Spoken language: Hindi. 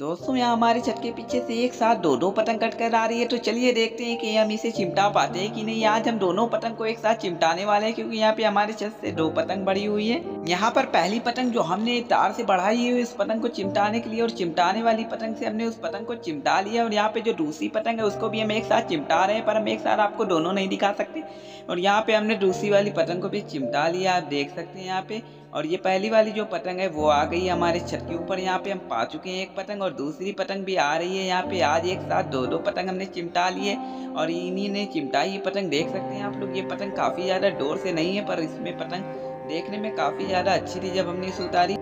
दोस्तों यहाँ हमारे छत के पीछे से एक साथ दो दो पतंग कट कर आ रही है, तो चलिए देखते हैं कि हम इसे चिमटा पाते हैं कि नहीं। आज हम दोनों पतंग को एक साथ चिमटाने वाले हैं क्योंकि यहाँ पे हमारे छत से दो पतंग बढ़ी हुई है। यहाँ पर पहली पतंग जो हमने तार से बढ़ाई है इस पतंग को चिमटाने के लिए, और चिमटाने वाली पतंग से हमने उस पतंग को चिमटा लिया। और यहाँ पे जो दूसरी पतंग है उसको भी हम एक साथ चिमटा रहे हैं, पर हम एक साथ आपको दोनों नहीं दिखा सकते। और यहाँ पे हमने दूसरी वाली पतंग को भी चिमटा लिया, आप देख सकते हैं यहाँ पे। और ये पहली वाली जो पतंग है वो आ गई हमारे छत के ऊपर। यहाँ पे हम पा चुके हैं एक पतंग, और दूसरी पतंग भी आ रही है यहाँ पे। आज एक साथ दो दो पतंग हमने चिमटा लिए और इन्हीं ने चिमटाई ये पतंग। देख सकते हैं आप लोग, ये पतंग काफ़ी ज़्यादा डोर से नहीं है, पर इसमें पतंग देखने में काफ़ी ज़्यादा अच्छी थी जब हमने इसे उतारी।